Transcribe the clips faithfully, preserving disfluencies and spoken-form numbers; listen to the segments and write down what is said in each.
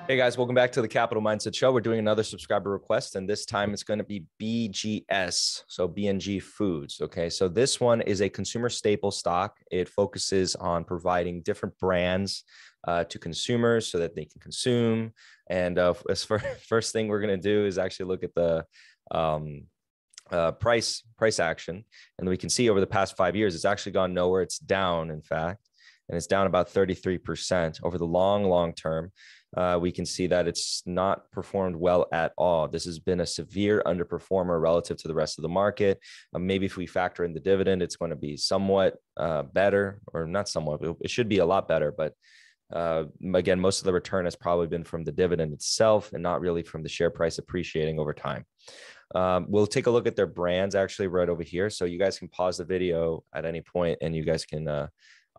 Hey guys, welcome back to the Capital Mindset Show. We're doing another subscriber request, and this time it's going to be B G S, so B and G Foods. Okay, so this one is a consumer staple stock. It focuses on providing different brands uh, to consumers so that they can consume. And uh, as for, first thing we're going to do is actually look at the um, uh, price price action, and we can see over the past five years, it's actually gone nowhere. It's down, in fact. And it's down about thirty-three percent over the long, long term. Uh, we can see that it's not performed well at all. This has been a severe underperformer relative to the rest of the market. Uh, maybe if we factor in the dividend, it's going to be somewhat uh, better, or not somewhat, it should be a lot better. But uh, again, most of the return has probably been from the dividend itself and not really from the share price appreciating over time. Um, we'll take a look at their brands actually right over here. So you guys can pause the video at any point and you guys can uh,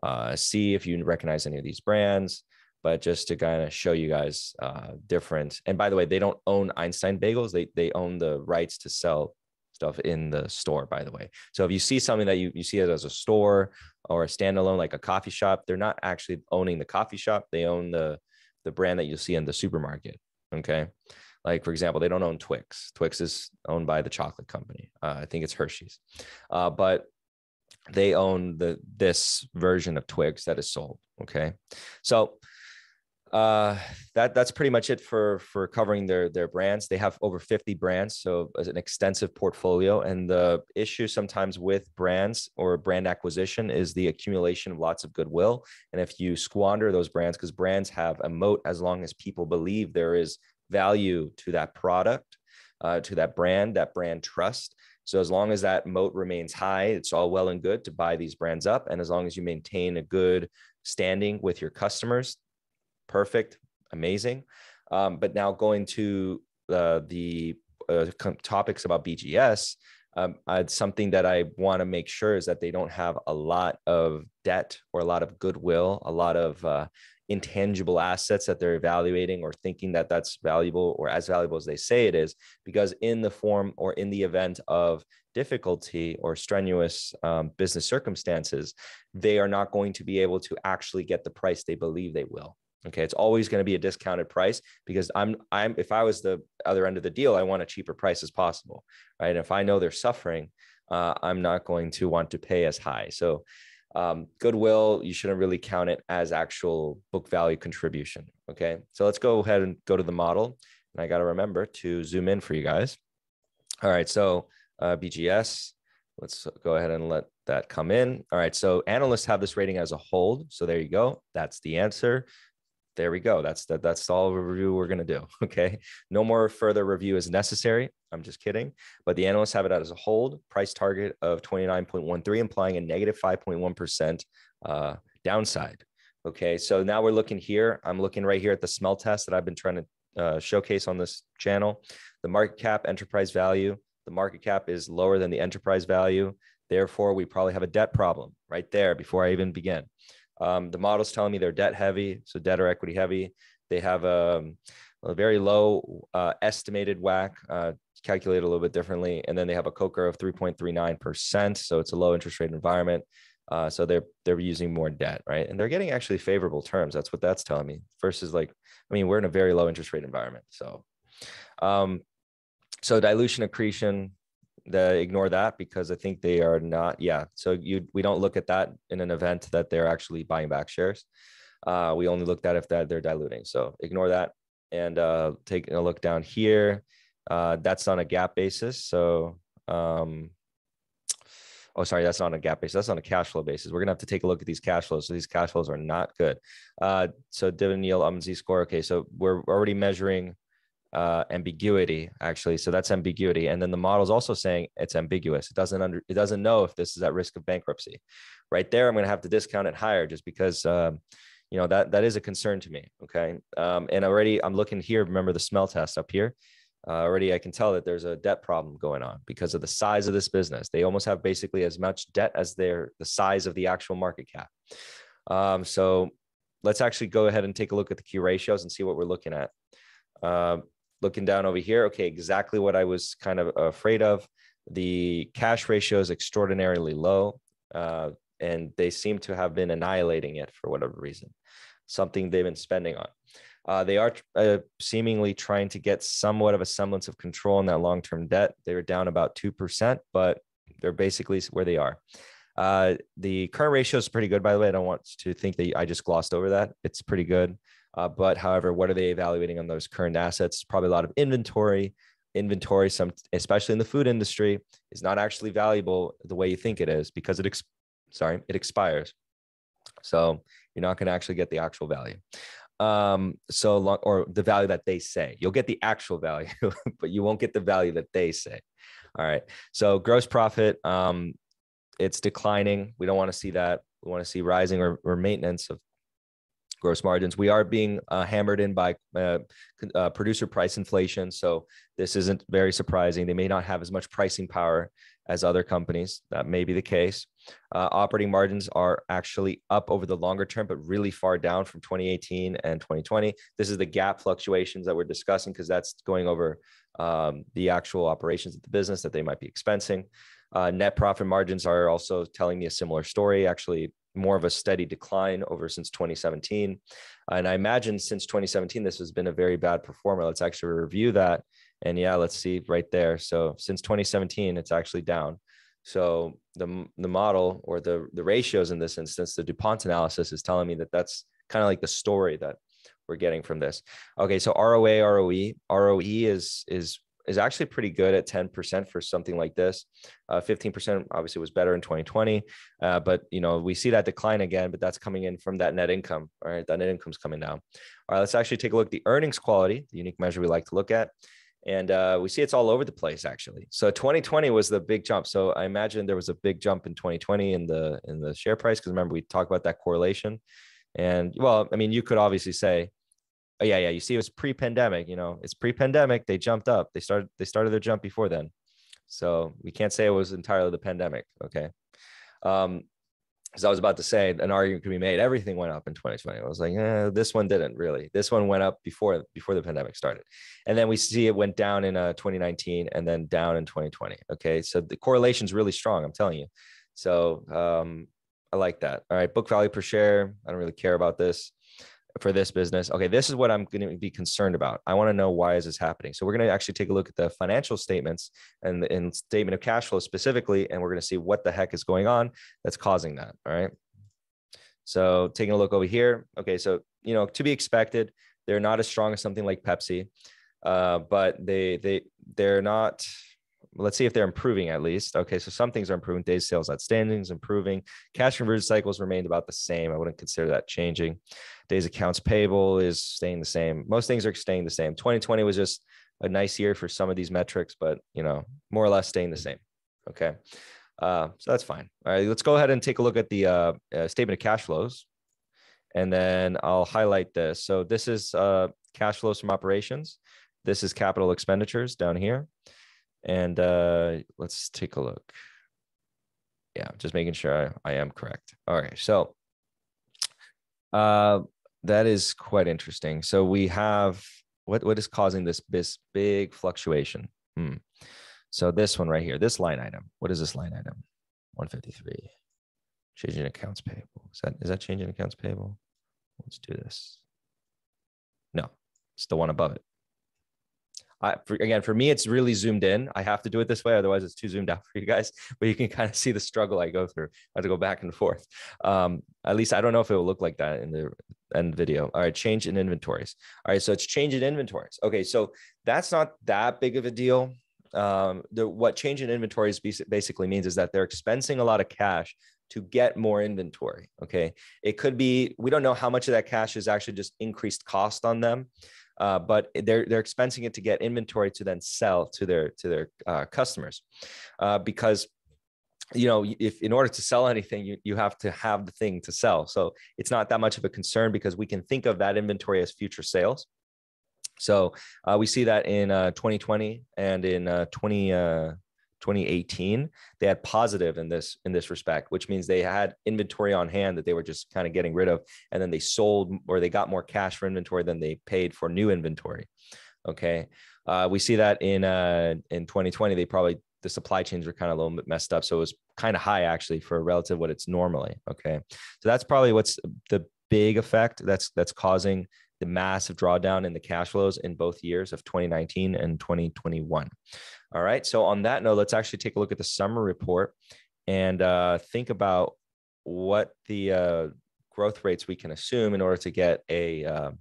Uh, see if you recognize any of these brands, but just to kind of show you guys uh, different. And by the way, they don't own Einstein bagels. They, they own the rights to sell stuff in the store, by the way. So if you see something that you, you see it as a store or a standalone, like a coffee shop, they're not actually owning the coffee shop. They own the, the brand that you'll see in the supermarket. Okay. Like, for example, they don't own Twix. Twix is owned by the chocolate company. Uh, I think it's Hershey's, uh, but they own the this version of Twix that is sold. Okay, so uh, that that's pretty much it for for covering their their brands. They have over fifty brands, so as an extensive portfolio. And the issue sometimes with brands or brand acquisition is the accumulation of lots of goodwill. And if you squander those brands, because brands have a moat as long as people believe there is value to that product, uh, to that brand, that brand trust. So as long as that moat remains high, it's all well and good to buy these brands up. And as long as you maintain a good standing with your customers, perfect, amazing. Um, but now going to uh, the uh, topics about B G S, um, I'd, something that I want to make sure is that they don't have a lot of debt or a lot of goodwill, a lot of uh, intangible assets that they're evaluating or thinking that that's valuable or as valuable as they say it is, because in the form or in the event of difficulty or strenuous um, business circumstances, they are not going to be able to actually get the price they believe they will. Okay. It's always going to be a discounted price because I'm, I'm, if I was the other end of the deal, I want a cheaper price as possible. Right. And if I know they're suffering, uh, I'm not going to want to pay as high. So Um, goodwill, you shouldn't really count it as actual book value contribution. Okay. So let's go ahead and go to the model. And I got to remember to zoom in for you guys. All right. So uh, B G S, let's go ahead and let that come in. All right. So analysts have this rating as a hold. So there you go. That's the answer. There we go. That's that. That's all the review we're going to do. Okay. No more further review is necessary. I'm just kidding. But the analysts have it out as a hold, price target of twenty-nine point one three, implying a negative five point one percent uh, downside. Okay. So now we're looking here. I'm looking right here at the smell test that I've been trying to uh, showcase on this channel. The market cap, enterprise value. The market cap is lower than the enterprise value. Therefore, we probably have a debt problem right there before I even begin. Um, the model's telling me they're debt heavy, so debt or equity heavy. They have a, a very low uh, estimated W A C C, uh, calculated a little bit differently, and then they have a C O C R of three point three nine percent, so it's a low interest rate environment. Uh, so they're they're using more debt, right? And they're getting actually favorable terms. That's what that's telling me. Versus like, I mean, we're in a very low interest rate environment. So, um, so dilution accretion. The, ignore that because I think they are not. Yeah. So you, we don't look at that in an event that they're actually buying back shares. Uh, we only looked at if that they're diluting. So ignore that and uh, take a look down here. Uh, that's on a gap basis. So, um, oh, sorry, that's not on a gap basis. That's on a cash flow basis. We're going to have to take a look at these cash flows. So these cash flows are not good. Uh, so dividend yield, Altman Z score. Okay. So we're already measuring uh ambiguity actually, so that's ambiguity, and then the model's also saying it's ambiguous. It doesn't under it doesn't know if this is at risk of bankruptcy. Right there, I'm going to have to discount it higher just because um you know that that is a concern to me. Okay, um and already I'm looking here. Remember the smell test up here. Uh, already I can tell that there's a debt problem going on because of the size of this business. They almost have basically as much debt as their the size of the actual market cap. Um so let's actually go ahead and take a look at the key ratios and see what we're looking at. uh, Looking down over here, okay, exactly what I was kind of afraid of. The cash ratio is extraordinarily low, uh, and they seem to have been annihilating it for whatever reason, something they've been spending on. Uh, they are uh, seemingly trying to get somewhat of a semblance of control on that long-term debt. They were down about two percent, but they're basically where they are. Uh, the current ratio is pretty good, by the way. I don't want to think that I just glossed over that. It's pretty good. Uh, but however, what are they evaluating on those current assets? Probably a lot of inventory. Inventory, some, especially in the food industry, is not actually valuable the way you think it is because it, ex- sorry, it expires. So you're not going to actually get the actual value. Um, so long, or the value that they say. You'll get the actual value, but you won't get the value that they say. All right. So gross profit, um, it's declining. We don't want to see that. We want to see rising or, or maintenance of gross margins. We are being uh, hammered in by uh, uh, producer price inflation. So this isn't very surprising. They may not have as much pricing power as other companies. That may be the case. Uh, operating margins are actually up over the longer term, but really far down from twenty eighteen and twenty twenty. This is the gap fluctuations that we're discussing because that's going over um, the actual operations of the business that they might be expensing. Uh, net profit margins are also telling me a similar story, actually more of a steady decline over since twenty seventeen. And I imagine since twenty seventeen, this has been a very bad performer. Let's actually review that. And yeah, let's see right there. So since twenty seventeen, it's actually down. So the, the model or the, the ratios in this instance, the DuPont analysis is telling me that that's kind of like the story that we're getting from this. Okay. So R O A, R O E, R O E is, is, is actually pretty good at ten percent for something like this. Uh, fifteen percent obviously was better in twenty twenty, uh, but you know we see that decline again, but that's coming in from that net income. All right, that net income's coming down. All right, let's actually take a look at the earnings quality, the unique measure we like to look at. And uh, we see it's all over the place actually. So twenty twenty was the big jump. So I imagine there was a big jump in twenty twenty in the, in the share price, because remember we talked about that correlation. And well, I mean, you could obviously say, Oh, yeah, yeah. You see, it was pre-pandemic, you know, it's pre-pandemic. They jumped up. They started, they started their jump before then. So we can't say it was entirely the pandemic. Okay. Um, as I was about to say, an argument could be made. Everything went up in twenty twenty. I was like, eh, this one didn't really. This one went up before, before the pandemic started. And then we see it went down in uh, twenty nineteen and then down in twenty twenty. Okay. So the correlation is really strong, I'm telling you. So um, I like that. All right. Book value per share. I don't really care about this. For this business. Okay, this is what I'm going to be concerned about. I want to know why is this happening. So we're going to actually take a look at the financial statements and the and statement of cash flow specifically, and we're going to see what the heck is going on that's causing that. All right. So taking a look over here. Okay, so you know, to be expected, they're not as strong as something like Pepsi, uh, but they they they're not. Let's see if they're improving at least. Okay, so some things are improving. Days sales outstanding is improving. Cash conversion cycles remained about the same. I wouldn't consider that changing. Days accounts payable is staying the same. Most things are staying the same. twenty twenty was just a nice year for some of these metrics, but you know, more or less staying the same. Okay, uh, so that's fine. All right, let's go ahead and take a look at the uh, uh, statement of cash flows, and then I'll highlight this. So this is uh, cash flows from operations. This is capital expenditures down here. And uh, let's take a look. Yeah, just making sure I, I am correct. All right, so uh, that is quite interesting. So we have, what, what is causing this, this big fluctuation? Hmm. So this one right here, this line item. What is this line item? one fifty-three, changing accounts payable. Is that, is that changing accounts payable? Let's do this. No, it's the one above it. I, for, again, for me, it's really zoomed in. I have to do it this way. Otherwise, it's too zoomed out for you guys. But you can kind of see the struggle I go through. I have to go back and forth. Um, at least I don't know if it will look like that in the end video. All right, change in inventories. All right, so it's change in inventories. Okay, so that's not that big of a deal. Um, the, what change in inventories basically means is that they're expensing a lot of cash to get more inventory. Okay, it could be, we don't know how much of that cash is actually just increased cost on them. Uh, but they're they're expensing it to get inventory to then sell to their to their uh, customers, uh, because you know if in order to sell anything you you have to have the thing to sell. So it's not that much of a concern because we can think of that inventory as future sales. So uh, we see that in uh, twenty twenty and in uh, twenty eighteen they had positive in this in this respect, which means they had inventory on hand that they were just kind of getting rid of, and then they sold or they got more cash for inventory than they paid for new inventory. Okay, Uh, we see that in uh, in twenty twenty, they probably, the supply chains were kind of a little bit messed up. So it was kind of high actually for relative what it's normally. Okay. So that's probably what's the big effect that's, that's causing the massive drawdown in the cash flows in both years of twenty nineteen and twenty twenty-one. All right. So on that note, let's actually take a look at the summer report and uh, think about what the uh, growth rates we can assume in order to get a, uh,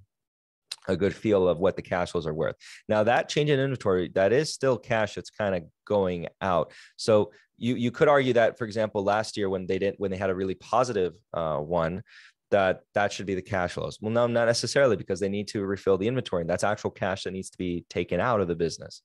a good feel of what the cash flows are worth. Now that change in inventory, that is still cash that's kind of going out. So you, you could argue that, for example, last year when they didn't, when they had a really positive uh, one, that that should be the cash flows. Well, no, not necessarily, because they need to refill the inventory. And that's actual cash that needs to be taken out of the business.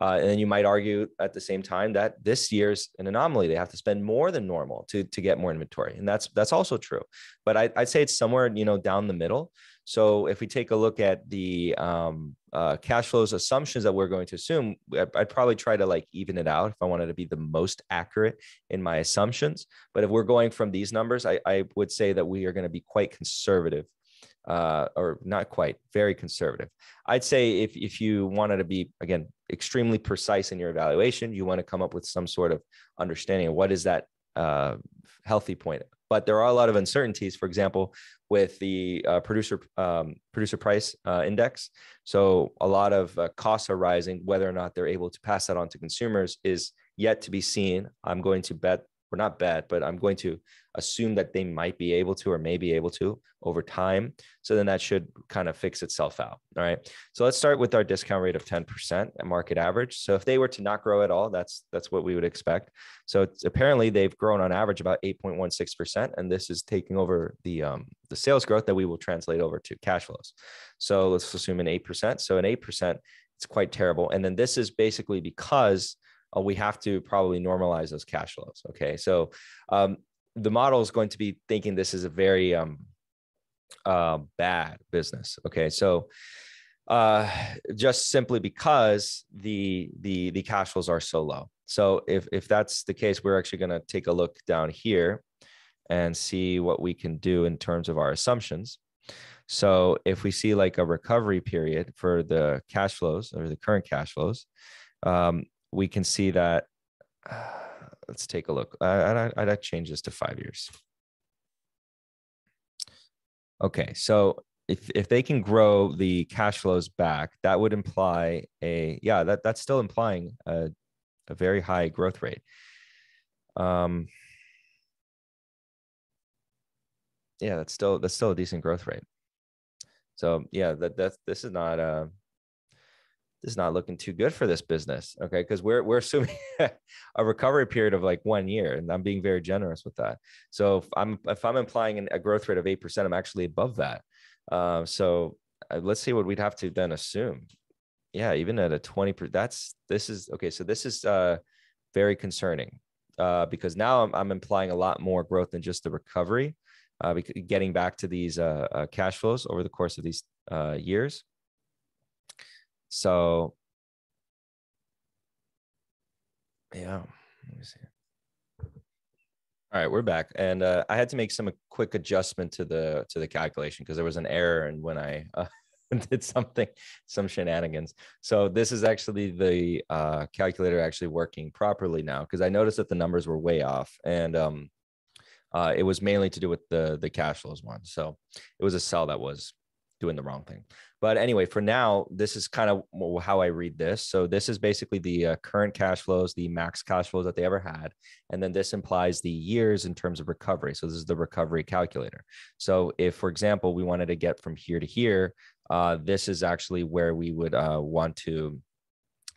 Uh, and then you might argue at the same time that this year's an anomaly. They have to spend more than normal to, to get more inventory. And that's that's also true. But I, I'd say it's somewhere, you know, down the middle. So if we take a look at the um, uh, cash flows assumptions that we're going to assume, I'd probably try to like even it out if I wanted to be the most accurate in my assumptions. But if we're going from these numbers, I, I would say that we are going to be quite conservative, uh, or not quite, very conservative. I'd say if, if you wanted to be, again, extremely precise in your evaluation, you want to come up with some sort of understanding of what is that uh, healthy point. But there are a lot of uncertainties, for example, with the uh, producer um, producer price uh, index. So a lot of uh, costs are rising. Whether or not they're able to pass that on to consumers is yet to be seen. I'm going to bet, or not bet, but I'm going to assume that they might be able to or may be able to over time. So then that should kind of fix itself out. All right. So let's start with our discount rate of ten percent at market average. So if they were to not grow at all, that's that's what we would expect. So it's, apparently they've grown on average about eight point one six percent. And this is taking over the um, the sales growth that we will translate over to cash flows. So let's assume an eight percent. So an eight percent, it's quite terrible. And then this is basically because we have to probably normalize those cash flows. Okay. So um, the model is going to be thinking this is a very um, uh, bad business. Okay. So uh, just simply because the, the, the cash flows are so low. So if, if that's the case, we're actually going to take a look down here and see what we can do in terms of our assumptions. So if we see like a recovery period for the cash flows or the current cash flows, um, we can see that, uh, let's take a look. I, I, I'd change this to five years. Okay, so if, if they can grow the cash flows back, that would imply a, yeah, that, that's still implying a, a very high growth rate. Um, yeah, that's still, that's still a decent growth rate. So yeah, that, that's, this is not a, is not looking too good for this business. Okay. Cause we're, we're assuming a recovery period of like one year and I'm being very generous with that. So if I'm, if I'm implying a growth rate of eight percent, I'm actually above that. Uh, so let's see what we'd have to then assume. Yeah. Even at a twenty percent, that's, this is, okay. So this is uh, very concerning uh, because now I'm, I'm implying a lot more growth than just the recovery, uh, getting back to these uh, uh, cash flows over the course of these uh, years. So, yeah, let me see. All right, we're back. And uh, I had to make some quick adjustment to the to the calculation because there was an error and when I uh, did something, some shenanigans. So this is actually the uh, calculator actually working properly now because I noticed that the numbers were way off. And um, uh, it was mainly to do with the, the cash flows one. So it was a cell that was doing the wrong thing. But anyway, for now, this is kind of how I read this. So this is basically the uh, current cash flows, the max cash flows that they ever had. And then this implies the years in terms of recovery. So this is the recovery calculator. So if, for example, we wanted to get from here to here, uh, this is actually where we would uh, want to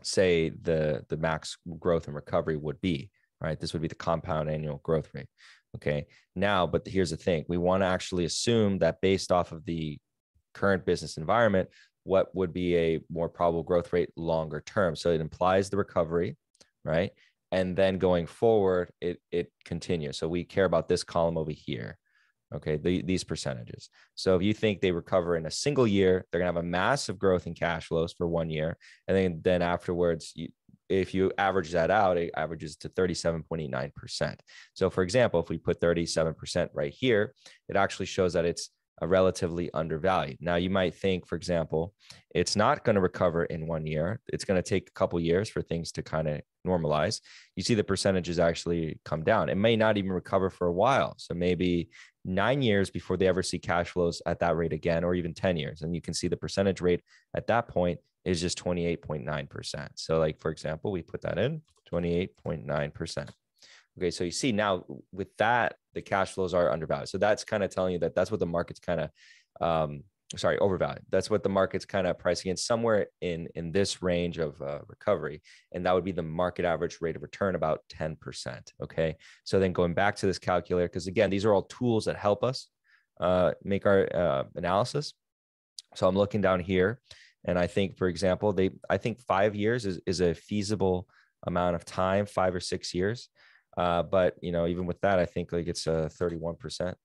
say the, the max growth and recovery would be, right? This would be the compound annual growth rate. Okay. Now, but here's the thing. We want to actually assume that based off of the current business environment, what would be a more probable growth rate longer term? So it implies the recovery, right? And then going forward, it, it continues. So we care about this column over here, okay, the, these percentages. So if you think they recover in a single year, they're gonna have a massive growth in cash flows for one year. And then, then afterwards, you, if you average that out, it averages to thirty-seven point eight nine percent. So for example, if we put thirty-seven percent right here, it actually shows that it's relatively undervalued. Now, you might think, for example, it's not going to recover in one year. It's going to take a couple years for things to kind of normalize. You see the percentages actually come down. It may not even recover for a while. So maybe nine years before they ever see cash flows at that rate again, or even ten years. And you can see the percentage rate at that point is just twenty-eight point nine percent. So like, for example, we put that in twenty-eight point nine percent. Okay, so you see now with that, the cash flows are undervalued. So that's kind of telling you that that's what the market's kind of, um, sorry, overvalued. That's what the market's kind of pricing in somewhere in, in this range of uh, recovery. And that would be the market average rate of return, about ten percent. Okay, so then going back to this calculator, because again, these are all tools that help us uh, make our uh, analysis. So I'm looking down here and I think, for example, they, I think five years is, is a feasible amount of time, five or six years. Uh, but, you know, even with that, I think like it's a uh, thirty-one percent.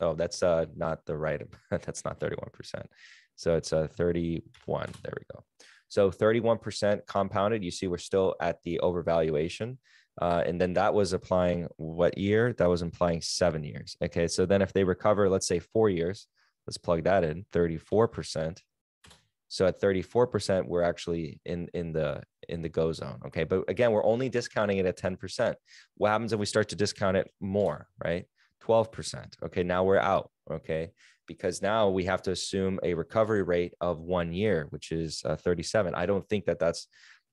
Oh, that's uh, not the right. That's not thirty-one percent. So it's a uh, thirty-one. There we go. So thirty-one percent compounded. You see, we're still at the overvaluation. Uh, and then that was applying what year? That was implying seven years. Okay. So then if they recover, let's say four years, let's plug that in, thirty-four percent. So at thirty-four percent, we're actually in, in the, in the go zone. Okay. But again, we're only discounting it at ten percent. What happens if we start to discount it more, right? twelve percent. Okay. Now we're out. Okay. Because now we have to assume a recovery rate of one year, which is uh, thirty-seven. I don't think that that's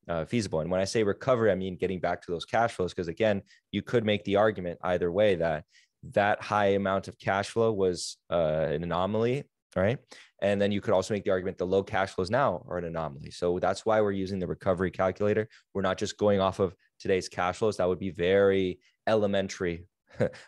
uh, feasible. And when I say recovery, I mean getting back to those cash flows. Because again, you could make the argument either way that that high amount of cash flow was uh, an anomaly. Right. And then you could also make the argument the low cash flows now are an anomaly. So that's why we're using the recovery calculator. We're not just going off of today's cash flows. That would be very elementary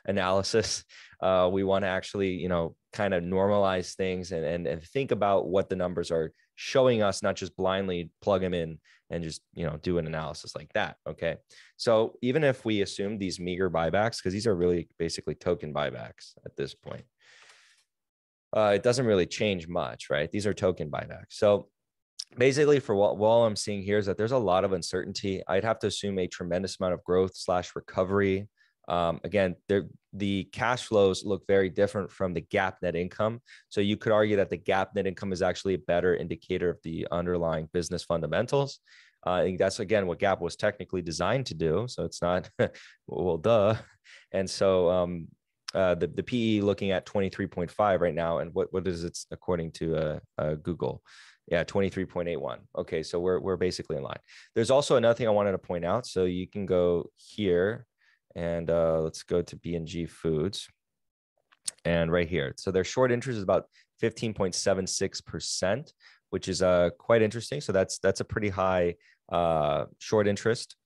analysis. Uh, we want to actually, you know, kind of normalize things and, and, and think about what the numbers are showing us, not just blindly plug them in and just, you know, do an analysis like that. Okay. So even if we assume these meager buybacks, because these are really basically token buybacks at this point. Uh, it doesn't really change much, right? These are token buybacks. So basically for what, what I'm seeing here is that there's a lot of uncertainty. I'd have to assume a tremendous amount of growth slash recovery. Um, again, the cash flows look very different from the GAAP net income. So you could argue that the GAAP net income is actually a better indicator of the underlying business fundamentals. Uh, I think that's, again, what GAAP was technically designed to do. So it's not, well, duh. And so, um, Uh, the, the P E looking at twenty-three point five right now. And what, what is it according to uh, uh, Google? Yeah, twenty-three point eight one. Okay, so we're, we're basically in line. There's also another thing I wanted to point out. So you can go here and uh, let's go to B and G Foods and right here. So their short interest is about fifteen point seven six percent, which is uh, quite interesting. So that's, that's a pretty high uh, short interest.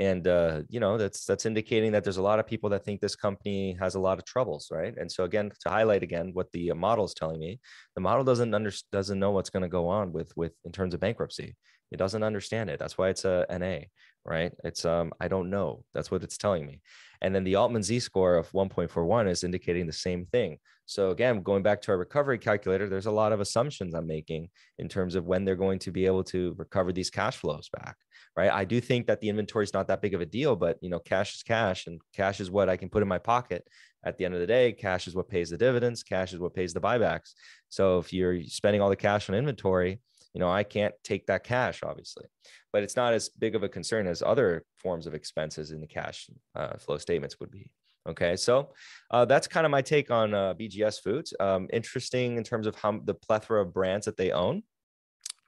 And, uh, you know, that's that's indicating that there's a lot of people that think this company has a lot of troubles, right? And so, again, to highlight again what the model is telling me, the model doesn't under, doesn't know what's going to go on with with in terms of bankruptcy. It doesn't understand it. That's why it's a N A, right? It's um I don't know. That's what it's telling me. And then the Altman Z score of one point four one is indicating the same thing. So again, going back to our recovery calculator, there's a lot of assumptions I'm making in terms of when they're going to be able to recover these cash flows back, right? I do think that the inventory is not that big of a deal, but you know, cash is cash, and cash is what I can put in my pocket. At the end of the day, cash is what pays the dividends, cash is what pays the buybacks. So if you're spending all the cash on inventory, you know, I can't take that cash, obviously, but it's not as big of a concern as other forms of expenses in the cash uh, flow statements would be. Okay, so uh, that's kind of my take on uh, B G S Foods. Um, interesting in terms of how the plethora of brands that they own,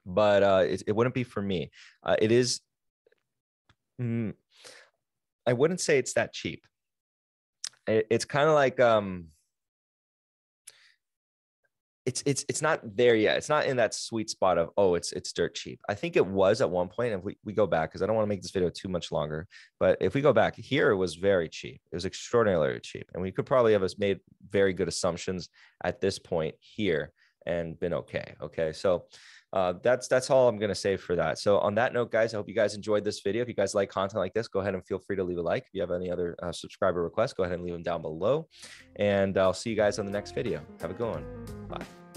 but uh, it, it wouldn't be for me. Uh, it is, mm, I wouldn't say it's that cheap. It, it's kind of like, um, It's it's it's not there yet. It's not in that sweet spot of, oh, it's it's dirt cheap. I think it was at one point, and if we, we go back, because I don't want to make this video too much longer, but if we go back here, it was very cheap. It was extraordinarily cheap. And we could probably have made very good assumptions at this point here and been okay. Okay. So uh, that's that's all I'm going to say for that. So on that note, guys, I hope you guys enjoyed this video. If you guys like content like this, go ahead and feel free to leave a like. If you have any other uh, subscriber requests, go ahead and leave them down below. And I'll see you guys on the next video. Have a good one. Bye.